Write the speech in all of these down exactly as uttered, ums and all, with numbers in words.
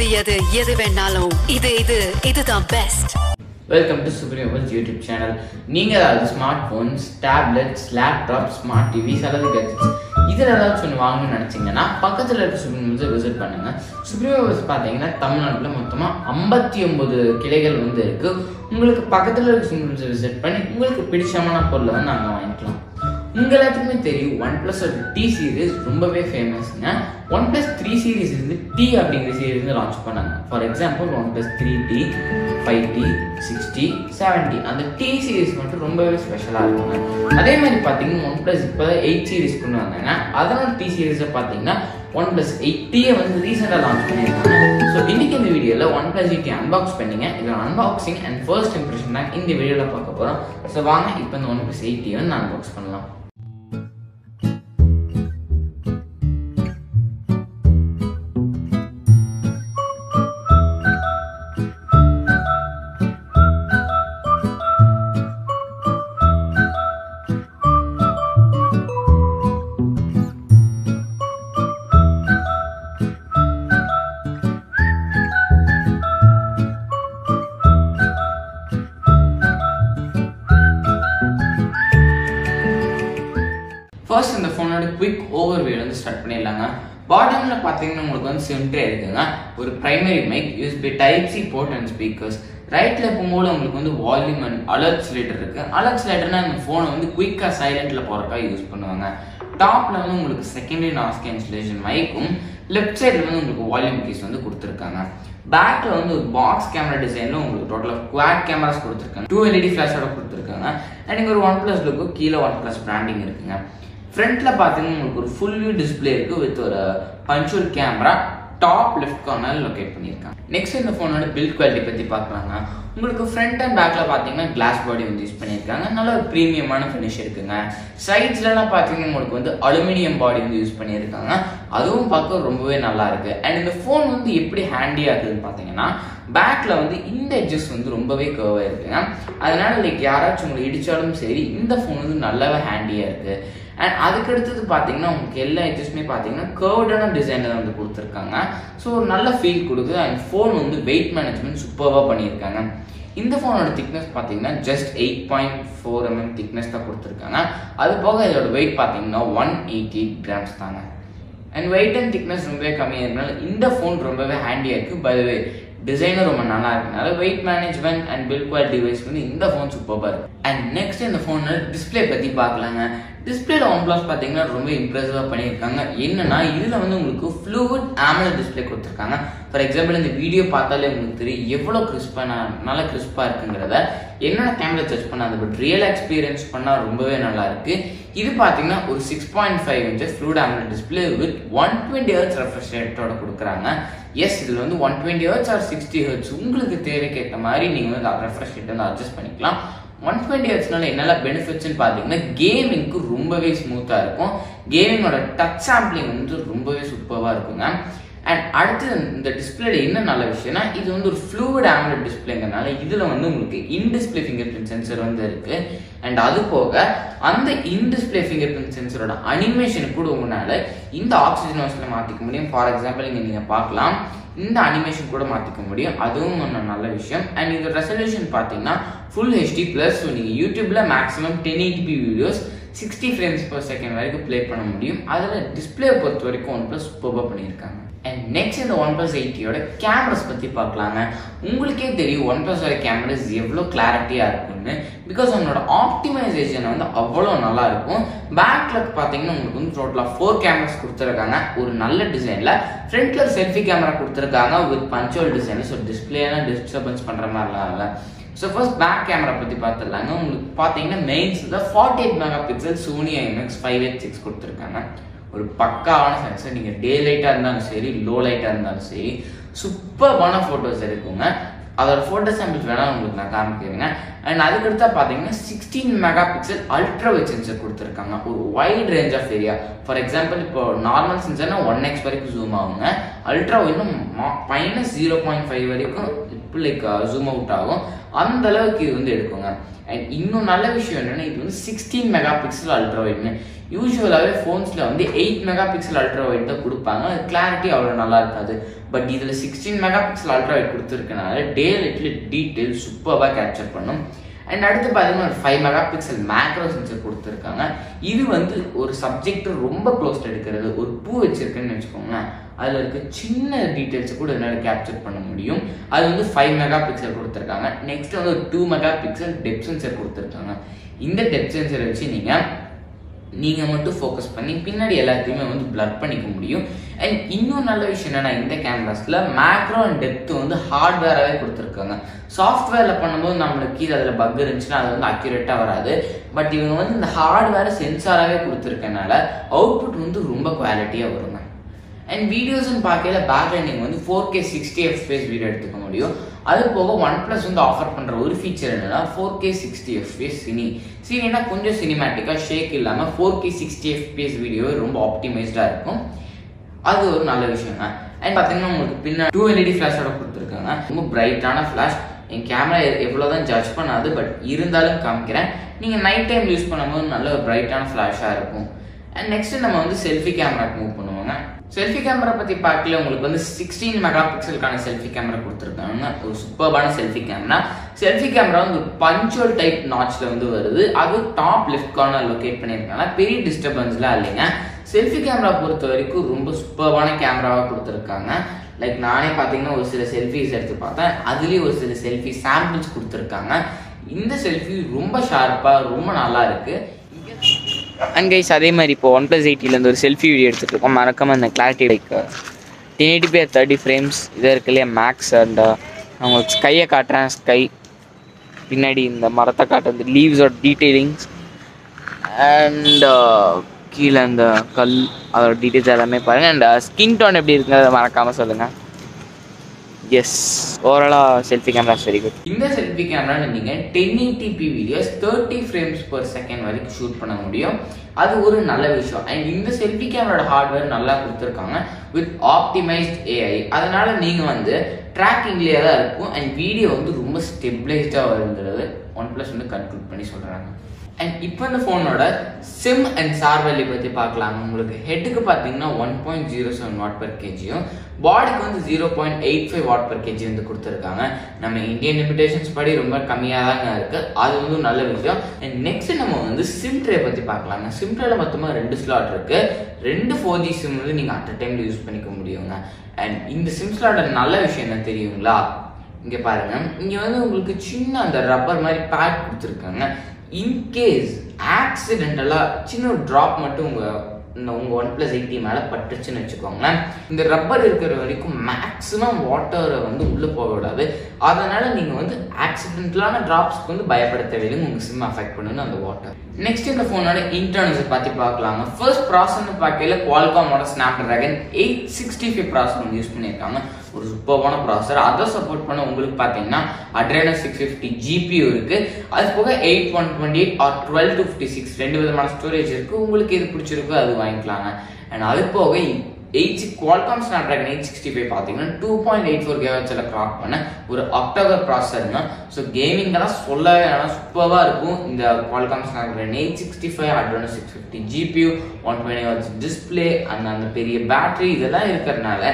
எது எது எது வேணாலும் இது இது இதுதான் best. Welcome to Supreme Mobiles YouTube channel. நீங்கள் அதாவது smart phones, tablets, laptop, smart TVs அல்லது கேட்ஜெட்ஸ் இதில் ஏதாச்சும் ஒன்று வாங்கணும்னு நினச்சிங்கன்னா பக்கத்தில் இருக்க சுப்ரீம் மொபைல்ஸை விசிட் பண்ணுங்கள். சுப்ரீம் மொபைல்ஸ் பார்த்தீங்கன்னா தமிழ்நாட்டில் மொத்தமாக ஐம்பத்தி ஒம்பது கிளைகள் வந்து இருக்குது. உங்களுக்கு பக்கத்தில் இருக்க சுப்ரீம் மொபைல்ஸை விசிட் பண்ணி உங்களுக்கு பிடிச்சமான பொருளை வந்து நாங்கள் வாங்கிக்கலாம். உங்கள் எல்லாத்துக்குமே தெரியும் ஒன் பிளஸ் டி சீரீஸ் ரொம்பவே ஃபேமஸ்ங்க. ஒன் பிளஸ் த்ரீ சீரீஸ் இருந்து டி அப்படிங்கிற சீரீஸ் வந்து லான்ச் பண்ணாங்க. For example one plus three T, five T, six T, seven T, அந்த டி சீரீஸ் மட்டும் ரொம்பவே ஸ்பெஷலாக இருக்குங்க. அதே மாதிரி பார்த்தீங்கன்னா ஒன் பிளஸ் இப்போ எயிட் சீரீஸ் கொண்டு வந்தாங்க. அதனால டி சீரீஸை பார்த்தீங்கன்னா ஒன் பிளஸ் எயிட் டியை வந்து ரீசெண்டாக லான்ச் பண்ணியிருக்காங்க. ஸோ இன்னைக்கு இந்த வீடியோவில் ஒன் பிளஸ் எயிட் அன்பாக்ஸ் பண்ணிங்க. இதோட அன்பாக்சிங் அண்ட் ஃபர்ஸ்ட் இம்ப்ரெஷன் தான் இந்த வீடியோவில் பார்க்க போகிறோம். ஸோ வாங்க இப்போ இந்த ஒன் பிளஸ் எயிட் டியை வந்து அன்பாக்ஸ் பண்ணலாம். ஃபர்ஸ்ட் இந்த ஃபோனோட குவிக் ஓவர்வியூ வந்து ஸ்டார்ட் பண்ணிடலாங்க. பாட்டமில் பார்த்தீங்கன்னா உங்களுக்கு வந்து சென்ட்ரே இருக்குங்க. ஒரு primary mic, USB type C port and speakers. ரைட்டில் இருக்கும்போது உங்களுக்கு வந்து வால்யூம் அண்ட் அலர்ட்ஸ் லைட்டர் இருக்குது. அலர்ட்ஸ் லைட்டர்னால் இந்த ஃபோனை வந்து குயிக்காக சைலண்ட்டில் போகிறக்காக யூஸ் பண்ணுவாங்க. டாப்பில் வந்து உங்களுக்கு செகண்டரி நாய்ஸ் கேன்சலேஷன் மைக்கும், லெஃப்ட் சைடில் வந்து உங்களுக்கு வால்யூம் கீஸ் வந்து கொடுத்துருக்காங்க. பேக்கில் வந்து ஒரு பாக்ஸ் கேமரா டிசைனில் உங்களுக்கு டோட்டலாக குவாட் கேமராஸ் கொடுத்துருக்காங்க. டூ எல்இடி ஃப்ளாஷோட கொடுத்துருக்காங்க. அண்ட் இங்கே ஒரு ஒன் பிளஸ் லுக்கு கீழே ஒன் பிளஸ் பிராண்டிங் இருக்குங்க. ஃப்ரண்ட்டில் பார்த்தீங்கன்னா உங்களுக்கு ஒரு ஃபுல் வியூ டிஸ்பிளே இருக்குது வித் ஒரு Panjur camera top left corner locate பண்ணியிருக்காங்க. நெக்ஸ்ட் இந்த ஃபோனோட பில்ட் குவாலிட்டி பற்றி பார்க்கலாங்க. உங்களுக்கு ஃப்ரண்ட் அண்ட் பேக்கில் பார்த்தீங்கன்னா கிளாஸ் பாடி வந்து யூஸ் பண்ணியிருக்காங்க. நல்ல ஒரு ப்ரீமியமான ஃபினிஷ் இருக்குங்க. சைட்ஸ்லாம் பார்த்தீங்கன்னா உங்களுக்கு வந்து அலுமினியம் பாடி வந்து யூஸ் பண்ணியிருக்காங்க. அதுவும் பார்க்க ரொம்பவே நல்லா இருக்குது. அண்ட் இந்த ஃபோன் வந்து எப்படி ஹேண்டியாக இருக்குதுன்னு பார்த்தீங்கன்னா பேக்கில் வந்து இந்த எட்ஜஸ் வந்து ரொம்பவே கர்வாக இருக்குங்க. அதனால லைக் யாராச்சும் உங்களுக்கு இடித்தாலும் சரி இந்த ஃபோன் வந்து நல்லாவே ஹேண்டியாக இருக்குது. அண்ட் அதுக்கடுத்தது பார்த்தீங்கன்னா உங்களுக்கு எல்லா எட்ஜஸ்மே பார்த்தீங்கன்னா கர்வ்டான டிசைனில் வந்து கொடுத்துருக்காங்க. ஸோ ஒரு நல்ல ஃபீல் கொடுக்குது. அண்ட் ஃபோன் வந்து வெயிட் மேனேஜ்மெண்ட் சூப்பராக பண்ணியிருக்காங்க. இந்த ஃபோனோட திக்னஸ் பார்த்தீங்கன்னா just eight point four mm thickness தான் கொடுத்துருக்காங்க. அது போக இதோட வெயிட் பார்த்தீங்கன்னா ஒன் எயிட்டி எயிட் கிராம்ஸ் தாங்க. அண்ட் வெயிட் அண்ட் திக்னஸ் ரொம்பவே கம்மியாக இருக்கனால இந்த ஃபோன் ரொம்பவே ஹேண்டியாக இருக்குது. பை த வே டிசைனும் ரொம்ப நல்லா இருக்கனால weight management and build quality wise வந்து இந்த ஃபோன் சூப்பராக இருக்குது. அண்ட் நெக்ஸ்ட் இந்த ஃபோனோட டிஸ்பிளே பற்றி பார்க்கலாங்க. டிஸ்பிளேல ஒன் பிளஸ் பார்த்தீங்கன்னா ரொம்ப இம்ப்ரெசிவாக பண்ணியிருக்காங்க. என்னன்னா இதில் வந்து உங்களுக்கு ஃப்ளூட் ஆமலட் டிஸ்பிளே கொடுத்துருக்காங்க. ஃபார் எக்ஸாம்பிள் இந்த வீடியோ பார்த்தாலே உங்களுக்கு தெரியும் எவ்வளோ கிறிஸ்பாக நல்லா கிறிஸ்பாக இருக்குங்கிறத. என்னென்ன கேமரா சர்ச் பண்ணால் அதை பட் ரியல் எக்ஸ்பீரியன்ஸ் பண்ணால் ரொம்பவே நல்லா இருக்கு. இது பார்த்தீங்கன்னா ஒரு six point five inches fluid AMOLED display with one twenty hertz refresh ரேட்டோட கொடுக்குறாங்க. எஸ் இதில் வந்து one twenty hertz or sixty hertz உங்களுக்கு தேவைக்கேற்ற மாதிரி நீங்கள் வந்து ரெஃப்ரெஷ் ரேட் வந்து அட்ஜஸ்ட் பண்ணிக்கலாம். ஒன் டுவெண்ட்டி ஹெர்ட்ஸ்னால என்னெல்லாம் பெனிஃபிட்ஸ்ன்னு பார்த்தீங்கன்னா கேமிங்க்கு ரொம்பவே ஸ்மூத்தாக இருக்கும். கேமிங்கோட டச் சாம்பிளிங் வந்து ரொம்பவே சூப்பராக இருக்குங்க. அண்ட் அடுத்து இந்த டிஸ்பிளேல என்ன நல்ல விஷயம்னா இது வந்து ஒரு ஃப்ளூட் ஆமலட் டிஸ்பிளேங்கிறதுனால இதில் வந்து உங்களுக்கு இன்டிஸ்பிளே ஃபிங்கர் பிரிண்ட் சென்சர் வந்து இருக்குது. அண்ட் அது போக அந்த இன்டிஸ்பிளே ஃபிங்கர் பிரிண்ட் சென்சரோட அனிமேஷன் கூட உங்களால் இந்த ஆக்சிஜன் வாஷில் மாற்றிக்க முடியும். ஃபார் எக்ஸாம்பிள் இங்கே நீங்கள் பார்க்கலாம் இந்த அனிமேஷன் கூட மாற்றிக்க முடியும். அதுவும் ஒன்று நல்ல விஷயம். அண்ட் இதோட ரெசல்யூஷன் பார்த்தீங்கன்னா ஃபுல் ஹெச்டி ப்ளஸ். ஸோ நீங்கள் யூடியூப்பில் maximum ten eighty P videos sixty frames per second வரைக்கும் ப்ளே பண்ண முடியும். அதில் டிஸ்பிளே பொறுத்த வரைக்கும் ஒன் பிளஸ் சூப்பராக பண்ணியிருக்காங்க. அண்ட் நெக்ஸ்ட் இந்த ஒன் பிளஸ் எயிட்டியோட கேமராஸ் பற்றி பார்க்கலாங்க. உங்களுக்கே தெரியும் ஒன் பிளஸோட கேமராஸ் எவ்வளோ கிளாரிட்டியாக இருக்குன்னு. பிகாஸ் அவங்களோட ஆப்டிமைசேஷன் வந்து அவ்வளோ நல்லா இருக்கும். பேக்கில் பார்த்தீங்கன்னா உங்களுக்கு வந்து டோட்டலாக ஃபோர் கேமராஸ் கொடுத்துருக்காங்க ஒரு நல்ல டிசைனில். ஃப்ரண்ட்டில் செல்ஃபி கேமரா கொடுத்துருக்காங்க வித் பஞ்சுவல் டிசைனில். ஸோ டிஸ்பிளேலாம் டிஸ்டர்பன்ஸ் பண்ணுற மாதிரிலாம் இல்லை. ஸோ ஃபர்ஸ்ட் பேக் கேமரா பற்றி பார்த்துடலாங்க. உங்களுக்கு பார்த்தீங்கன்னா மெயின்ஸில் forty eight megapixel Sony IMX five eight six கொடுத்துருக்காங்க. ஒரு பக்காவான சென்சர். நீங்கள் டே லைட்டாக இருந்தாலும் சரி லோ லைட்டாக இருந்தாலும் சரி சூப்பரான ஃபோட்டோஸ் எடுக்குங்க. அதோட ஃபோட்டோ சாம்பிள் வேணாலும் உங்களுக்கு நான் காமிக்கிறேங்க. அண்ட் அதுக்கடுத்தா பார்த்தீங்கன்னா sixteen megapixel ultra wide sensor கொடுத்துருக்காங்க. ஒரு wide range of area. For example இப்போ நார்மல் சென்சர்னா ஒன் எக்ஸ் வரைக்கும் ஜூம் ஆகுங்க. அல்ட்ரா வைட்னும் மைனஸ் ஜீரோ பாயிண்ட் ஃபைவ் வரைக்கும் லைக் ஜூம் அவுட் ஆகும். அந்த அளவுக்கு இது வந்து எடுக்குங்க. And இன்னும் நல்ல விஷயம் என்னன்னா இது வந்து sixteen megapixel ultra wide னு யூசுவலாவே phonesல வந்து eight megapixel ultra wide தான் கொடுப்பாங்க அது clarity அவ்வளவு நல்லா இருக்காது பட் இதுல sixteen megapixel ultra wide கொடுத்திருக்கனால daylight detail சூப்பரா கேப்சர் பண்ணும் and அடுத்து பாத்தீங்கன்னா ஒரு five megapixel macro sensor கொடுத்திருக்காங்க இது வந்து ஒரு சப்ஜெக்ட் ரொம்ப க்ளோஸ்ல எடுக்கிறது ஒரு பூ வச்சிருக்கேன்னு வெச்சுக்கோங்க அதுல இருக்க சின்ன டீடைல்ஸ் கூட என்னால கேப்சர் பண்ண முடியும் அது வந்து five megapixel கொடுத்திருக்காங்க நெக்ஸ்ட் வந்து two megapixel depth sensor கொடுத்திருக்காங்க இந்த depth sensor வச்சு நீங்க நீங்க மட்டும் ஃபோக்கஸ் பண்ணி பின்னாடி எல்லாத்தையுமே வந்து blur பண்ணிக்க முடியும் and இன்னொரு நல்ல விஷயம் என்னன்னா இந்த கேமராஸ்ல மேக்ரோ and depth வந்து ஹார்ட்வேராவே கொடுத்திருக்காங்க சாஃப்ட்வேர்ல பண்ணும்போது நமக்கு இதுல பக் இருந்துச்சுனா அது வந்து அக்யூரேட்டா வராது பட் இவங்க வந்து இந்த ஹார்ட்வேர் சென்சாராவே கொடுத்திருக்கனால அவுட்புட் வந்து ரொம்ப குவாலிட்டியா வரும் And videos and paakela back ending vandu four K sixty F P S video eduthukka mudiyum adu poga OnePlus undu offer pandra oru feature enna four K sixty F P S cine cine na konja cinematic ah shake illama four K sixty F P S video romba optimized ah irukum adu oru nalla vishayam and pathina ungalku pinna two L E D flash oda kuduthirukanga romba bright ana flash en camera evlo dhaan judge panadu but irundhalum kaamkiren neenga night time use pannumbodhu nalla bright ana flash ah irukum and next nama vandu selfie camera ku move பண்ணுவாங்க Selfie camera pati paakla ungalku vandu sixteen megapixel kana selfie camera kuduthirukanga oru superb ana selfie camera selfie camera vandu punctual type notch la vandu varudhu adu top left corner locate pannirukanga peri disturbance la illinga selfie camera porutha varaiku romba superb ana camera va kuduthirukanga like naane pathina oru sila selfies eduthu paatha adiliye oru sila selfie samples kuduthirukanga indha selfie romba sharp ah romba nalla irukku And guys, அதே மாதிரி இப்போ OnePlus eight ல இருந்து ஒரு selfie video எடுத்துட்டு இருக்கோம் மறக்காம அந்த clarity like ten eighty P thirty frames இதே இருக்கலையா மேக்ஸ் அண்ட் உங்களுக்கு ஸ்கையை காட்டுறேன் ஸ்கை பின்னாடி இந்த மரத்தை காட்டுற அந்த லீவ்ஸோட டீட்டெயிலிங்ஸ் அண்ட் கீழே அந்த கல் அதோட டீட்டெயில்ஸ் எல்லாமே பாருங்கள் அண்ட் ஸ்கின் டோன் எப்படி இருக்குங்கிறத மறக்காமல் சொல்லுங்கள் Yes, overall selfie camera is very good. In the selfie camera, you can ten eighty P videos thirty frames per second while you shoot. That's one nice thing. And in the selfie camera hardware is very good with optimized A I. That's why you can tracking and video is very stabilized. OnePlus is concluded. And now the phone order, SIM and SAR value head is one point zero seven watt per kilogram body is zero point eight five watt per kilogram we Indian limitations padi romba kammiya dhaan irukku adu undu nalla vishayam and next nama vandu sim tray pathi paakalaanga sim tray la mothama rendu slot irukku rendu four G sim la neenga at a time la use panikka mudiyunga and indha sim slot la nalla vishayam enna theriyumla inga paarenga inga vandu ungalku chinna and rubber mari pad kuduthirukanga in case accidentally chinna drop mattum unga உங்கள் OnePlus eight மேலே பட்டுச்சுன்னு வச்சுக்கோங்களேன் இந்த rubber இருக்கிற வரைக்கும் maximum வாட்டரை வந்து உள்ளே போக விடாது அதனால் நீங்கள் வந்து ஆக்சிடென்டலான ட்ராப்ஸ்க்கு வந்து பயப்பட தேவையில்லை உங்கள் சிம் அஃபெக்ட் பண்ணணும் அந்த வாட்டர் நெக்ஸ்ட் இந்த ஃபோனோட இன்டர்னல்ஸை பற்றி பார்க்கலாங்க ஃபர்ஸ்ட் ப்ராசஸ்ன்னு பார்க்கல Qualcommோட Snapdragon eight sixty-five ப்ராசஸ் வந்து யூஸ் பண்ணியிருக்காங்க ஒரு சூப்பரான ப்ராசஸர் அதை சப்போர்ட் பண்ண உங்களுக்கு பார்த்தீங்கன்னா Adreno six fifty ஜிபியு இருக்குது அது போக eight one twenty eight or twelve two fifty six ரெண்டு விதமான ஸ்டோரேஜ் இருக்குது உங்களுக்கு எது பிடிச்சிருக்கோ அது வாங்கிக்கலாங்க அண்ட் அது போக Qualcomm Snapdragon eight sixty-five பார்த்தீங்கன்னா டூ பாயிண்ட் எயிட் ஃபோர் கிகாஹெர்ட்ஸ்ல கிராக் பண்ண ஒரு ஆக்டோகர் ப்ராசஸர்னா ஸோ கேமிங்கெல்லாம் சொல்லவே ஆனால் சூப்பராக இருக்கும் இந்த Qualcomm Snapdragon eight sixty-five Adreno six fifty GPU one twenty hertz display அந்த அந்த பெரிய பேட்டரி இதெல்லாம் இருக்கிறதுனால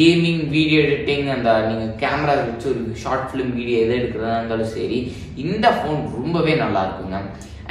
கேமிங் வீடியோ எடிட்டிங் அந்த நீங்கள் கேமரா வச்சு ஒரு ஷார்ட் ஃபிலிம் வீடியோ எது எடுக்கிறதா இருந்தாலும் சரி இந்த ஃபோன் ரொம்பவே நல்லா இருக்குங்க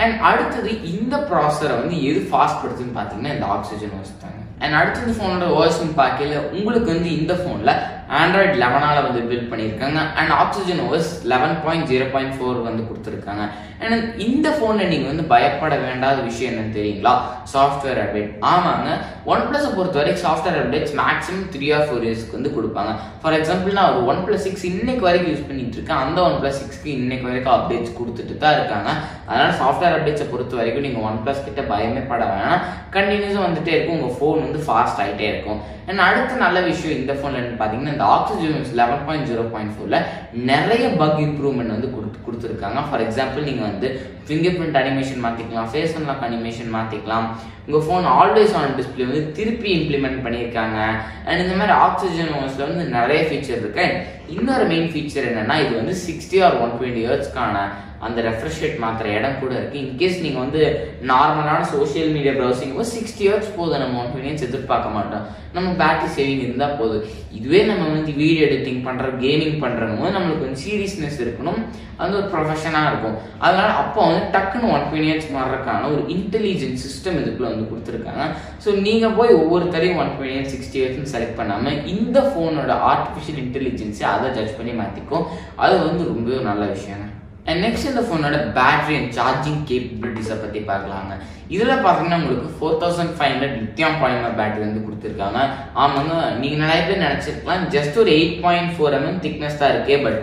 அண்ட் அடுத்தது இந்த ப்ராசஸரை வந்து எது ஃபாஸ்ட் படுத்துன்னு பார்த்தீங்கன்னா இந்த ஆக்சிஜன் வச்சுட்டாங்க அண்ட் அடுத்து இந்த ஃபோனோட ஓஎஸ்ன்னு பார்க்கல உங்களுக்கு வந்து இந்த ஃபோனில் ஆண்ட்ராய்டு லெவனால் வந்து பில்ட் பண்ணியிருக்காங்க and oxygen OS eleven point zero point four வந்து கொடுத்துருக்காங்க அண்ட் இந்த ஃபோனில் நீங்கள் வந்து பயப்பட வேண்டாத விஷயம் என்னன்னு தெரியுங்களா சாஃப்ட்வேர் அப்டேட் ஆமாங்க ஒன் பிளஸை பொறுத்த வரைக்கும் software updates maximum three or four இயர்ஸ்க்கு வந்து கொடுப்பாங்க ஃபார் எக்ஸாம்பிள் நான் ஒரு ஒன் பிளஸ் சிக்ஸ் இன்னைக்கு வரைக்கும் யூஸ் பண்ணிட்டு இருக்கேன் அந்த ஒன் பிளஸ் சிக்ஸ்க்கு இன்னைக்கு வரைக்கும் அப்டேட்ஸ் கொடுத்துட்டு தான் இருக்காங்க அதனால் சாஃப்ட்வேர் அப்டேட்ஸை பொறுத்த வரைக்கும் நீங்கள் ஒன் பிளஸ் கிட்ட பயமே பட வேணாம் கண்டினியூஸாக வந்துட்டே இருக்கும் உங்கள் ஃபோன் வந்து ஃபாஸ்ட் ஆகிட்டே இருக்கும் அண்ட் அடுத்த நல்ல விஷயம் இந்த ஃபோனில் என்னன்னு பார்த்தீங்கன்னா இந்த ஆக்சிஜன் லெவன் பாயிண்ட் ஜீரோ பாயிண்ட் ஃபோரில் நிறைய பக் இம்ப்ரூவ்மெண்ட் வந்து கொடுத்து கொடுத்துருக்காங்க ஃபார் எக்ஸாம்பிள் நீங்கள் வந்து ஃபிங்கர் பிரிண்ட் அனிமேஷன் மாற்றிக்கலாம் ஃபேஸ் அன்லாக் அனிமேஷன் மாற்றிக்கலாம் உங்கள் ஃபோன் ஆல்வேஸ் ஆன் டிஸ்பிளே வந்து திருப்பி இம்ப்ளிமெண்ட் பண்ணியிருக்காங்க அண்ட் இந்த மாதிரி ஆக்சிஜன் ஓஎஸ்ல வந்து நிறைய ஃபீச்சர் இருக்கு இன்னொரு மெயின் ஃபீச்சர் என்னன்னா இது வந்து சிக்ஸ்டி ஆர் ஒன் டுவெண்ட்டி ஹெர்ட்ஸ்க்கான and the refresh rate in case you have normal social media browsing sixty hertz amount we battery saving video editing gaming we seriousness and professional that's intelligent system so you can select this phone artificial intelligence judge. And next in the phone battery and charging capabilities. This is four thousand five hundred lithium polymer battery. And just eight point four millimeter thickness but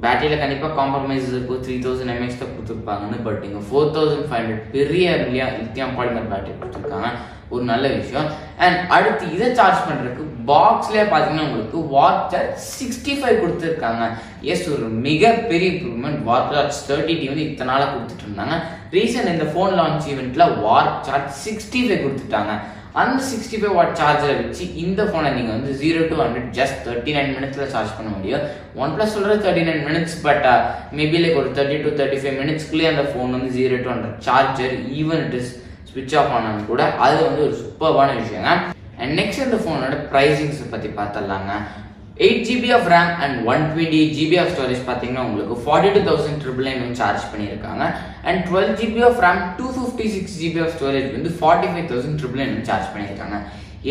battery compromises three thousand milliamp hours but four thousand five hundred lithium polymer battery. And add this charge box Warp Charge sixty-five. Yes, mega big improvement. Warp Charge thirty T recent in the phone launch event Warp Charge sixty-five and sixty-five watt charger in the phone zero to one hundred just thirty-nine minutes charge OnePlus thirty-nine minutes but uh, maybe like thirty to thirty-five minutes clear the phone zero to one hundred charger even it is switch off on kuda adu super one issue. And next in the phone pricing eight G B of RAM and one hundred twenty-eight G B of storage forty-two thousand nine hundred charge and twelve G B of RAM two hundred fifty-six G B of storage forty-five thousand nine hundred charge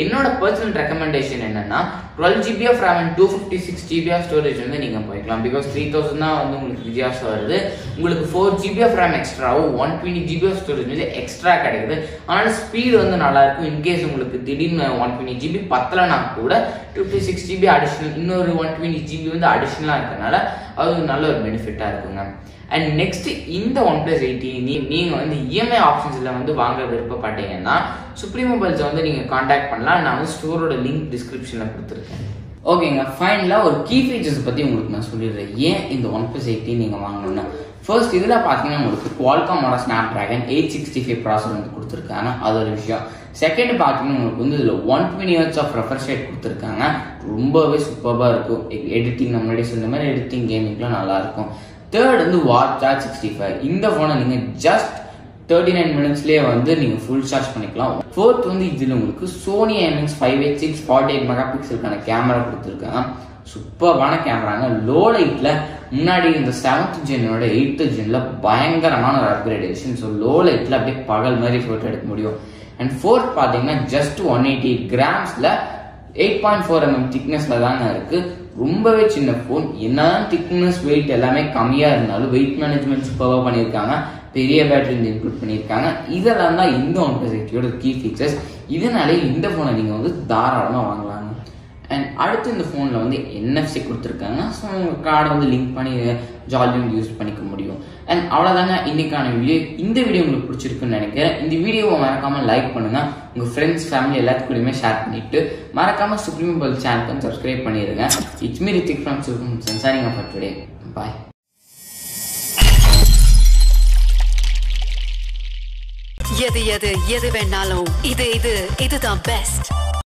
என்னோட personal recommendation என்னன்னா twelve G B of RAM and two hundred fifty-six G B of storage வந்து நீங்க போய்க்கலாம் because three thousand தான் வந்து உங்களுக்கு வியாஸ் வருது உங்களுக்கு four G B of RAM extra one hundred twenty G B of storage வந்து extra கிடைக்குது ஆனா speed வந்து நல்லா இருக்கும் in case உங்களுக்கு திடீர்னு one hundred twenty G B பத்தலனா கூட two hundred fifty-six G B additional இன்னொரு one hundred twenty G B வந்து additional-ஆ இருக்கனால அது நல்ல ஒரு பெனிஃபிட்டா இருக்குங்க. And next in the OnePlus eight T நீங்க வந்து E M I options-ல வந்து வாங்க விருப்பப்பட்டீங்கன்னா Supreme Mobiles வந்து நீங்க कांटेक्ट பண்ணலாம் நான் வந்து ஸ்டோரோட லிங்க் டிஸ்கிரிப்ஷன்ல கொடுத்திருக்கேன். ஓகேங்க ஃபைனலா ஒரு கீ ஃபீச்சர்ஸ் பத்தி உங்களுக்கு நான் சொல்லிடுறேன் ஏன் இந்த OnePlus eight T நீங்க வாங்கணும்னா first இதுல பாத்தீங்கன்னா உங்களுக்கு Qualcomm ஓட Snapdragon eight sixty-five processor வந்து கொடுத்திருக்காங்க அது ஒரு விஷயம் second பாத்தீங்கன்னா உங்களுக்கு வந்து இதுல one hundred twenty hertz of refresh rate கொடுத்திருக்காங்க ரொம்பவே சூப்பரா இருக்கும் எடிட்டிங் நம்ம முன்னாடி சொன்ன மாதிரி எடிட்டிங் கேமிங்லாம் நல்லா இருக்கும் third வந்து Warp Charge sixty-five இந்த போனை நீங்க just thirty-nine minutes லே வந்து நீங்க full charge பண்ணிக்கலாம் fourth வந்து இதுல உங்களுக்கு Sony I M X five eighty-six forty-eight megapixel கான கேமரா கொடுத்திருக்காங்க சூப்பரான கேமராங்க low light ல முன்னாடி இந்த seventh gen ஓட eighth gen ல பயங்கரமான upgradation so low light ல அப்படியே பகல் மாதிரி photo எடுக்க முடியும் and fourth பாத்தீங்கன்னா just one hundred eighty grams ல eight point four millimeter thickness ல தான் இருக்கு ரொம்பவே சின்ன phone என்னதான் thickness weight எல்லாமே கம்மியா இருந்தாலும் weight management சூப்பரா பண்ணிருக்காங்க பெரிய பேட்டரி இன்க்ளூட் பண்ணிருக்காங்க இதெல்லாம் தான் இந்த OnePlus eight Tயோட கீ ஃபீச்சர்ஸ் இதனால இந்த போனை நீங்க வந்து தாராளமா வாங்கலாம். And அடுத்து இந்த போன்ல வந்து N F C கொடுத்திருக்காங்க சோ கார்டு வந்து லிங்க் பண்ணி ஜாலியா யூஸ் பண்ணிக்க முடியும். And அவ்வளவுதாங்க இன்னைக்கான வீடியோ இந்த வீடியோ உங்களுக்கு பிடிச்சிருக்குன்னு நினைக்கிறேன் இந்த வீடியோவை மறக்காம லைக் பண்ணுங்க உங்க ஃப்ரெண்ட்ஸ் ஃபேமிலி எல்லாத்துக்குமே ஷேர் பண்ணிட்டு மறக்காம Supreme Mobiles சேனலை subscribe பண்ணிருங்க. It's me Ritik from Supreme signing off for today. Bye. எது எது எது வேணாலும் இது இது இதுதான் பெஸ்ட்.